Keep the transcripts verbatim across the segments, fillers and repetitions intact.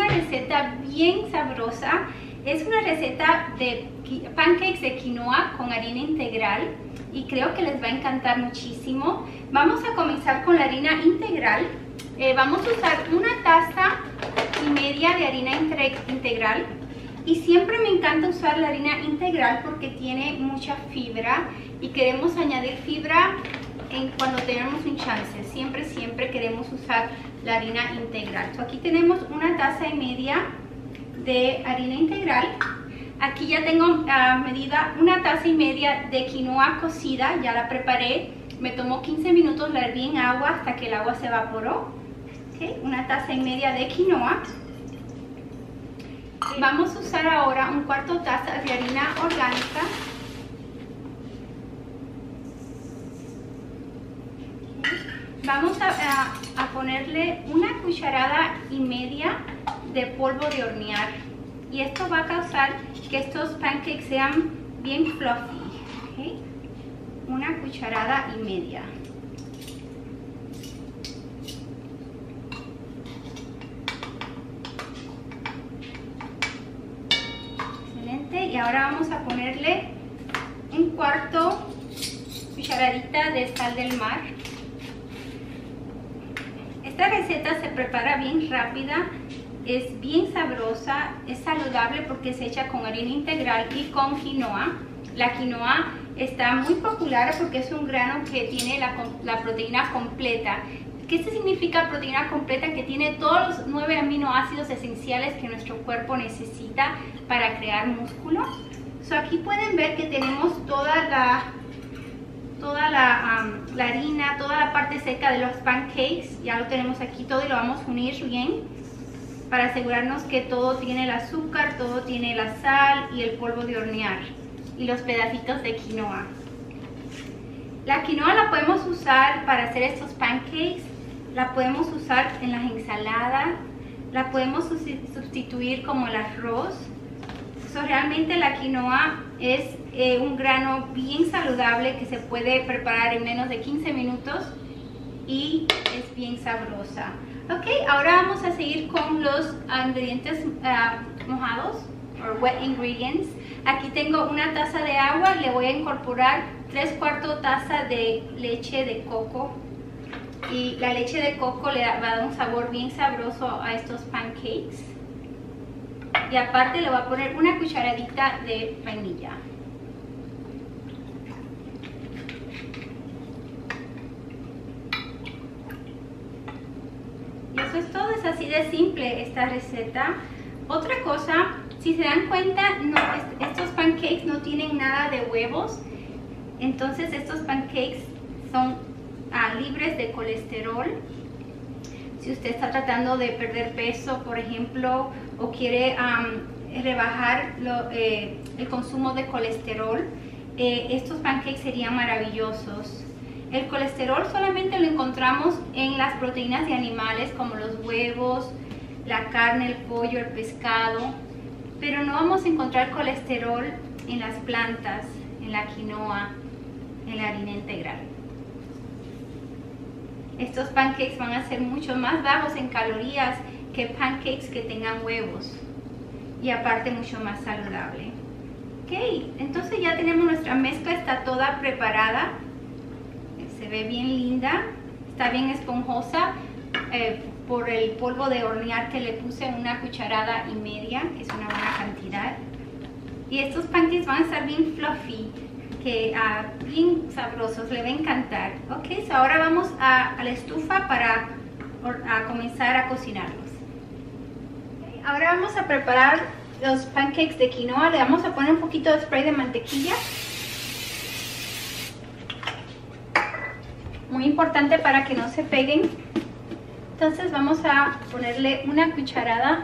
una receta bien sabrosa. Es una receta de pancakes de quinoa con harina integral y creo que les va a encantar muchísimo. Vamos a comenzar con la harina integral. Eh, vamos a usar una taza y media de harina integral. Y siempre me encanta usar la harina integral porque tiene mucha fibra y queremos añadir fibra en cuando tenemos un chance. Siempre, siempre queremos usar la harina integral. Entonces, aquí tenemos una taza y media de harina integral. Aquí ya tengo uh, medida una taza y media de quinoa cocida, ya la preparé. Me tomó quince minutos, la herví en agua hasta que el agua se evaporó. Okay, una taza y media de quinoa. Vamos a usar ahora un cuarto taza de harina orgánica. Vamos a, a, a ponerle una cucharada y media de polvo de hornear. Y esto va a causar que estos pancakes sean bien fluffy. ¿Okay? Una cucharada y media. Excelente. Y ahora vamos a ponerle un cuarto cucharadita de sal del mar. Esta receta se prepara bien rápida, es bien sabrosa, es saludable porque es hecha con harina integral y con quinoa. La quinoa está muy popular porque es un grano que tiene la, la proteína completa. ¿Qué significa proteína completa? Que tiene todos los nueve aminoácidos esenciales que nuestro cuerpo necesita para crear músculo. So, aquí pueden ver que tenemos toda la... toda la, um, la harina, toda la parte seca de los pancakes, ya lo tenemos aquí todo y lo vamos a unir bien para asegurarnos que todo tiene el azúcar, todo tiene la sal y el polvo de hornear y los pedacitos de quinoa. La quinoa la podemos usar para hacer estos pancakes, la podemos usar en las ensaladas, la podemos sustituir como el arroz. So, realmente la quinoa es eh, un grano bien saludable que se puede preparar en menos de quince minutos y es bien sabrosa. Ok, ahora vamos a seguir con los ingredientes uh, mojados o wet ingredients. Aquí tengo una taza de agua y le voy a incorporar tres cuartos taza de leche de coco. Y la leche de coco le da, va a dar un sabor bien sabroso a estos pancakes. Y aparte le voy a poner una cucharadita de vainilla. Y eso es todo, es así de simple esta receta. Otra cosa, si se dan cuenta, no, estos pancakes no tienen nada de huevos. Entonces estos pancakes son ah, libres de colesterol. Si usted está tratando de perder peso, por ejemplo, o quiere um, rebajar lo, eh, el consumo de colesterol, eh, estos pancakes serían maravillosos. El colesterol solamente lo encontramos en las proteínas de animales como los huevos, la carne, el pollo, el pescado, pero no vamos a encontrar colesterol en las plantas, en la quinoa, en la harina integral. Estos pancakes van a ser mucho más bajos en calorías que pancakes que tengan huevos y aparte mucho más saludable. Ok, entonces ya tenemos nuestra mezcla, está toda preparada, se ve bien linda, está bien esponjosa eh, por el polvo de hornear que le puse una cucharada y media, que es una buena cantidad. Y estos pancakes van a estar bien fluffy, que uh, bien sabrosos, le va a encantar. Ok, so ahora vamos a, a la estufa para a comenzar a cocinarlos. Ahora vamos a preparar los pancakes de quinoa. Le vamos a poner un poquito de spray de mantequilla. Muy importante para que no se peguen. Entonces vamos a ponerle una cucharada.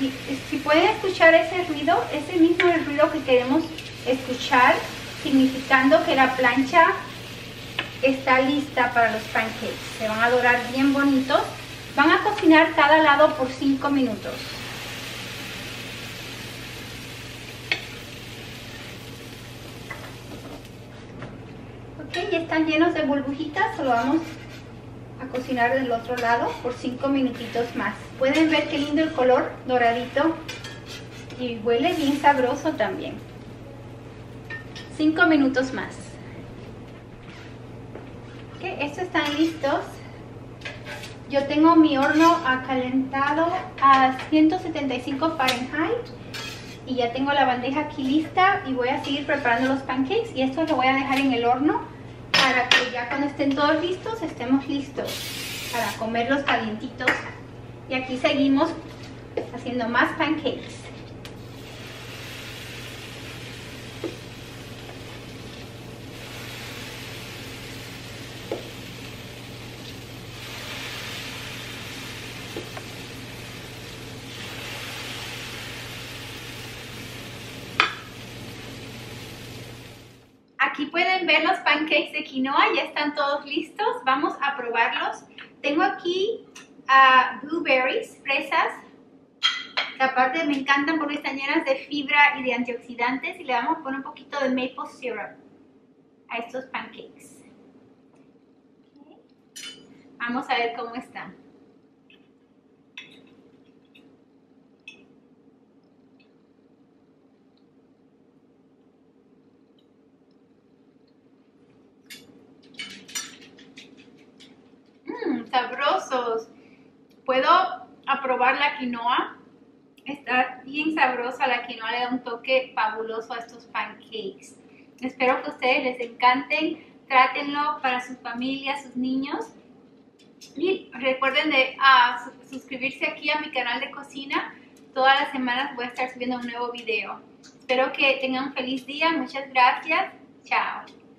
Y si pueden escuchar ese ruido, ese mismo ruido que queremos escuchar, significando que la plancha está lista para los pancakes. Se van a dorar bien bonitos. Van a cocinar cada lado por cinco minutos. Ok, ya están llenos de burbujitas. Lo vamos a cocinar del otro lado por cinco minutitos más. Pueden ver qué lindo el color doradito y huele bien sabroso también. cinco minutos más. Okay, estos están listos. Yo tengo mi horno calentado a ciento setenta y cinco Fahrenheit y ya tengo la bandeja aquí lista y voy a seguir preparando los pancakes, y estos los voy a dejar en el horno para que ya cuando estén todos listos, estemos listos para comerlos calientitos. Y aquí seguimos haciendo más pancakes. Aquí pueden ver los pancakes de quinoa, ya están todos listos, vamos a probarlos. Tengo aquí uh, blueberries, fresas, que aparte me encantan porque están llenas de fibra y de antioxidantes, y le vamos a poner un poquito de maple syrup a estos pancakes. Okay. Vamos a ver cómo están. Sabrosos. Puedo probar la quinoa. Está bien sabrosa la quinoa, le da un toque fabuloso a estos pancakes. Espero que a ustedes les encanten. Trátenlo para sus familias, sus niños. Y recuerden de uh, suscribirse aquí a mi canal de cocina. Todas las semanas voy a estar subiendo un nuevo video. Espero que tengan un feliz día. Muchas gracias. Chao.